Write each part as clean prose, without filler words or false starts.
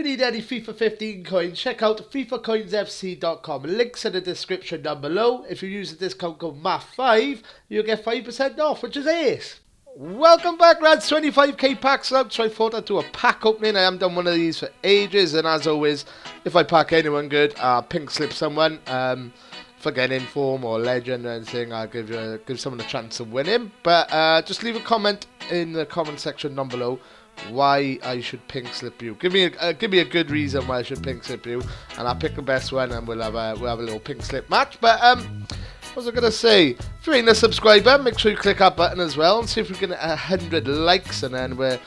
you need any FIFA 15 coins, check out fifacoinsfc.com. Links in the description down below. If you use the discount code MAF5, you'll get 5% off, which is ace. Welcome back, lads. 25k packs up. So I thought I'd do a pack opening. I haven't done one of these for ages, and as always, if I pack anyone good, I'll pink slip someone. For getting form or legend or anything, I'll give someone a chance of winning. But just leave a comment in the comment section down below why I should pink slip you. Give me a good reason why I should pink slip you, and I'll pick the best one, and we'll have a little pink slip match. But what was I gonna say? If you ain't a subscriber, make sure you click that button as well, and see if we can get 100 likes, and then we're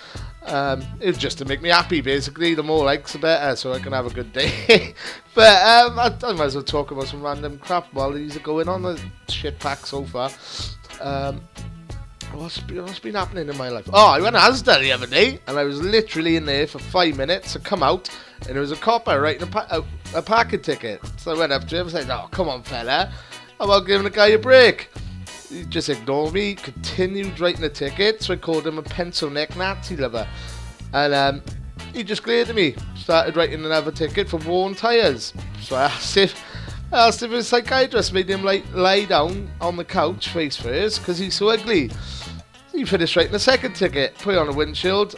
it's just to make me happy, basically. The more likes, the better, so I can have a good day. But I might as well talk about some random crap while these are going on. The shit pack so far. What's been happening in my life? Oh, I went to Asda the other day, and I was literally in there for 5 minutes. I come out, and there was a copper writing a parking ticket. So I went up to him and said, "Oh, come on, fella, how about giving the guy a break?" He just ignored me, continued writing the ticket, so I called him a pencil neck Nazi lover. And he just glared at me, started writing another ticket for worn tyres. So I asked if his psychiatrist made him like lie down on the couch face first because he's so ugly. He finished writing the second ticket, put it on a windshield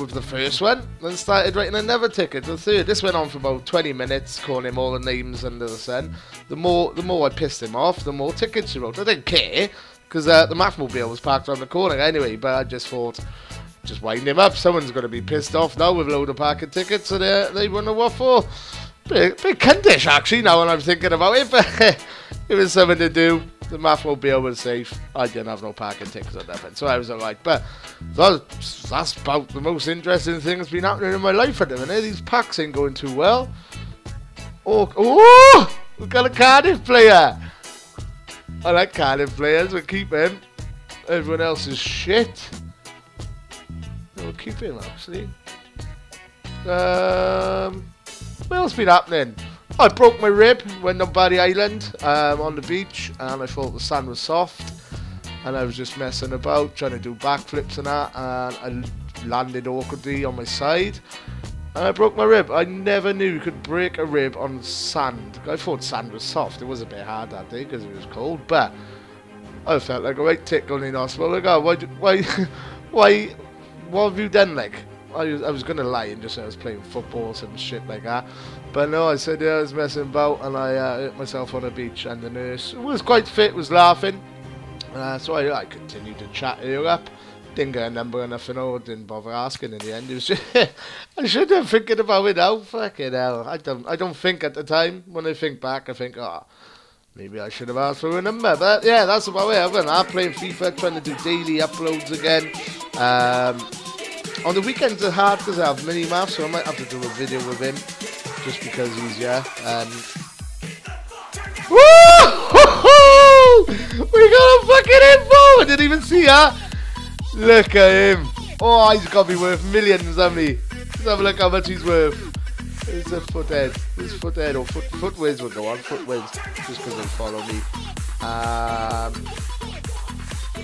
with the first one, then started writing another ticket, the third. This went on for about 20 minutes, calling him all the names under the sun. The more I pissed him off, the more tickets he wrote. I didn't care, because the Mathmobile was parked around the corner anyway, but I just thought, just wind him up, someone's going to be pissed off now with a load of parking tickets, so they wouldn't know what for. Bit cuntish, actually, now when I'm thinking about it, but it was something to do. The Mathmobile was safe. I didn't have no parking tickets or nothing, so I was alright. But that's about the most interesting thing that's been happening in my life at the minute. These packs ain't going too well. Oh, we've got a Cardiff player. I like Cardiff players. We'll keep him. Everyone else is shit. We'll keep him, actually. What else been happening? I broke my rib, went on Barry Island on the beach, and I thought the sand was soft, and I was just messing about, trying to do backflips and that, and I landed awkwardly on my side, and I broke my rib. I never knew you could break a rib on sand. I thought sand was soft. It was a bit hard that day because it was cold, but I felt like a right tickle in hospital. Like, oh, what have you done, like? I was going to lie and just say I was playing football or some shit like that. But no, I said, yeah, I was messing about, and I hurt myself on the beach, and the nurse, who was quite fit, was laughing. So I continued to chat her up. Didn't get a number or nothing, or didn't bother asking in the end. It was just I should have been thinking about it now. Fucking hell. I don't think at the time. When I think back, I think, oh, maybe I should have asked for a number. But yeah, that's about it. I'm playing FIFA, trying to do daily uploads again. On the weekends are hard because I have mini-maps, so I might have to do a video with him, just because he's, yeah. Woo! We got a fucking info! I didn't even see her! Look at him! Oh, he's got to be worth millions, hasn't he? Let's have a look how much he's worth. It's a foothead. It's foothead, or footwiz will go on, footwiz, just because they follow me.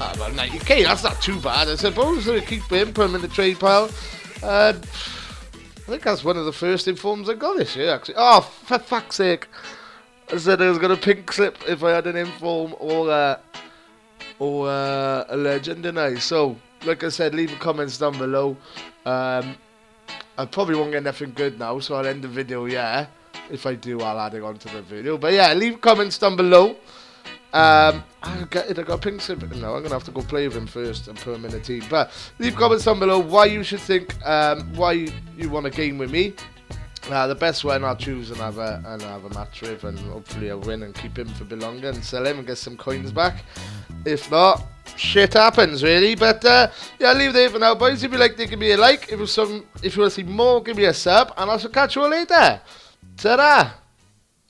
About 90k, that's not too bad, I suppose. So keep him, put him in the trade pile. I think that's one of the first informs I got this year, actually. Oh, for fuck's sake, I said I was going to pink slip if I had an inform or a legend, didn't I? So, like I said, leave the comments down below. I probably won't get nothing good now, so I'll end the video, yeah. If I do, I'll add it onto the video. But yeah, leave comments down below. I got pink slip. No, I'm gonna have to go play with him first and put him in a team. But leave comments down below why you should think, why you want a game with me. The best one I'll choose and have a match with, and hopefully I'll win and keep him for a bit longer and sell him and get some coins back. If not, shit happens, really. But yeah, I'll leave it there for now, boys. If you liked it, give me a like. If you want to see more, give me a sub, and I'll catch you all later. Ta-da!